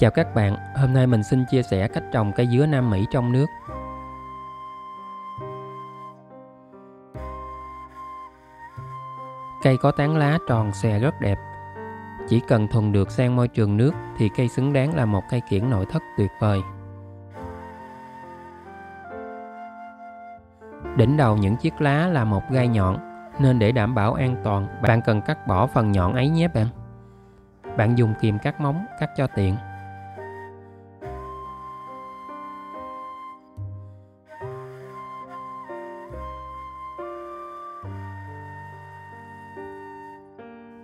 Chào các bạn, hôm nay mình xin chia sẻ cách trồng cây dứa Nam Mỹ trong nước. Cây có tán lá tròn xòe rất đẹp. Chỉ cần thuần được sang môi trường nước thì cây xứng đáng là một cây kiểng nội thất tuyệt vời. Đỉnh đầu những chiếc lá là một gai nhọn, nên để đảm bảo an toàn, bạn cần cắt bỏ phần nhọn ấy nhé bạn. Bạn dùng kìm cắt móng, cắt cho tiện.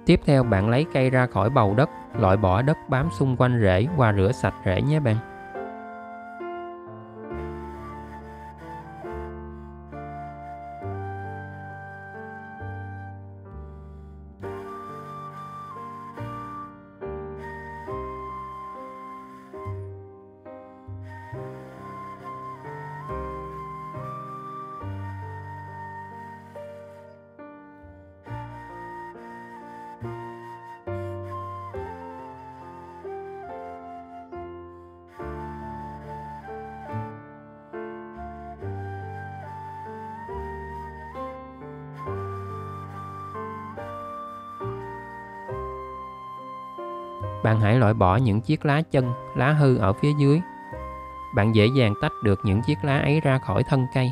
Tiếp theo bạn lấy cây ra khỏi bầu đất, loại bỏ đất bám xung quanh rễ và rửa sạch rễ nhé bạn. Bạn hãy loại bỏ những chiếc lá chân, lá hư ở phía dưới. Bạn dễ dàng tách được những chiếc lá ấy ra khỏi thân cây.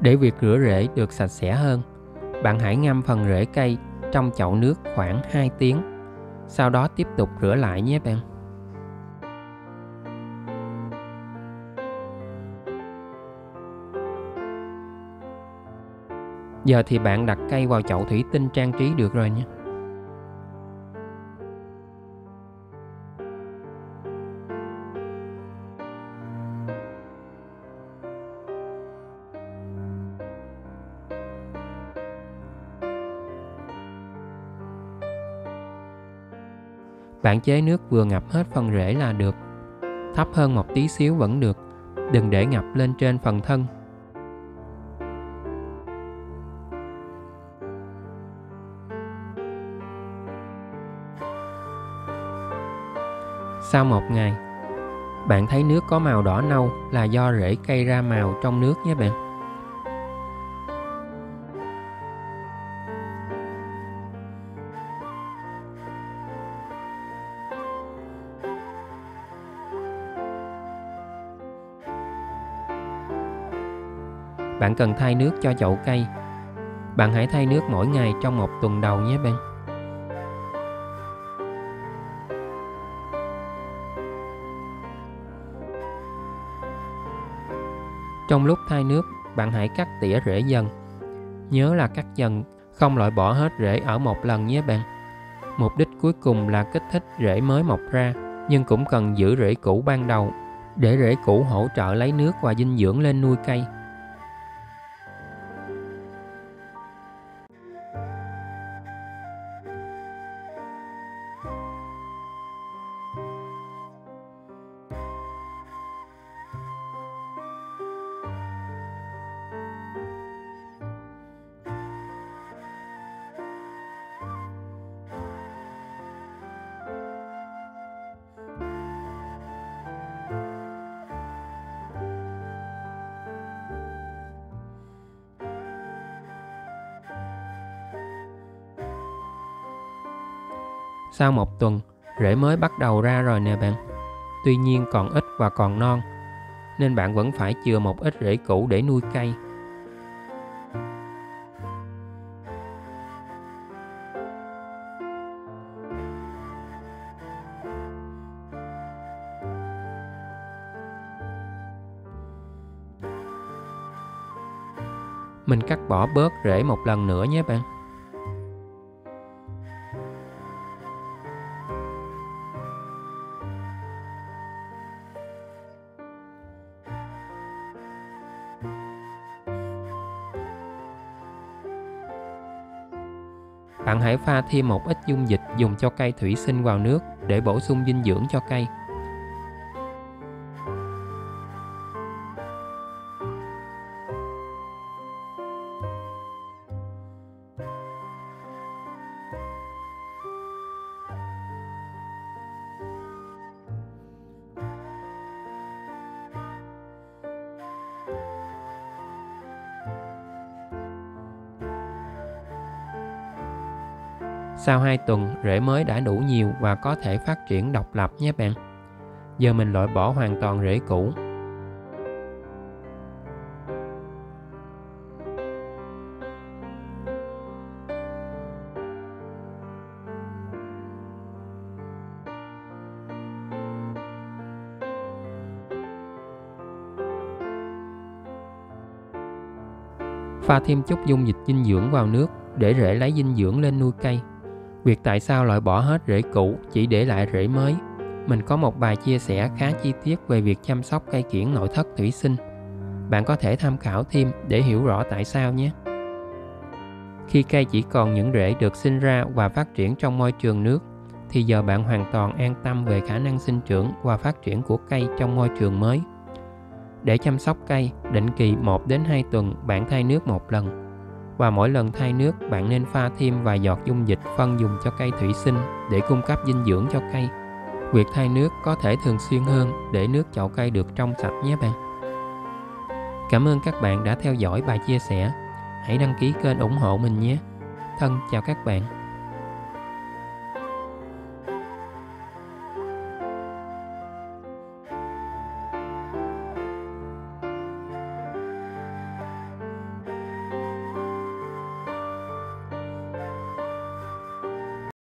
Để việc rửa rễ được sạch sẽ hơn, bạn hãy ngâm phần rễ cây trong chậu nước khoảng 2 tiếng, sau đó tiếp tục rửa lại nhé bạn. Giờ thì bạn đặt cây vào chậu thủy tinh trang trí được rồi nhé. Bạn chế nước vừa ngập hết phần rễ là được, thấp hơn một tí xíu vẫn được, đừng để ngập lên trên phần thân. Sau một ngày, bạn thấy nước có màu đỏ nâu là do rễ cây ra màu trong nước nhé bạn. Bạn cần thay nước cho chậu cây. Bạn hãy thay nước mỗi ngày trong một tuần đầu nhé bạn. Trong lúc thay nước, bạn hãy cắt tỉa rễ dần. Nhớ là cắt dần, không loại bỏ hết rễ ở một lần nhé bạn. Mục đích cuối cùng là kích thích rễ mới mọc ra, nhưng cũng cần giữ rễ cũ ban đầu, để rễ cũ hỗ trợ lấy nước và dinh dưỡng lên nuôi cây. Sau một tuần, rễ mới bắt đầu ra rồi nè bạn. Tuy nhiên còn ít và còn non, nên bạn vẫn phải chừa một ít rễ cũ để nuôi cây. Mình cắt bỏ bớt rễ một lần nữa nhé bạn. Bạn hãy pha thêm một ít dung dịch dùng cho cây thủy sinh vào nước để bổ sung dinh dưỡng cho cây. Sau 2 tuần, rễ mới đã đủ nhiều và có thể phát triển độc lập nhé bạn. Giờ mình loại bỏ hoàn toàn rễ cũ. Pha thêm chút dung dịch dinh dưỡng vào nước để rễ lấy dinh dưỡng lên nuôi cây. Việc tại sao loại bỏ hết rễ cũ chỉ để lại rễ mới, mình có một bài chia sẻ khá chi tiết về việc chăm sóc cây kiểng nội thất thủy sinh. Bạn có thể tham khảo thêm để hiểu rõ tại sao nhé. Khi cây chỉ còn những rễ được sinh ra và phát triển trong môi trường nước, thì giờ bạn hoàn toàn an tâm về khả năng sinh trưởng và phát triển của cây trong môi trường mới. Để chăm sóc cây, định kỳ 1 đến 2 tuần bạn thay nước một lần. Và mỗi lần thay nước, bạn nên pha thêm vài giọt dung dịch phân dùng cho cây thủy sinh để cung cấp dinh dưỡng cho cây. Việc thay nước có thể thường xuyên hơn để nước chậu cây được trong sạch nhé bạn. Cảm ơn các bạn đã theo dõi bài chia sẻ. Hãy đăng ký kênh ủng hộ mình nhé. Thân chào các bạn.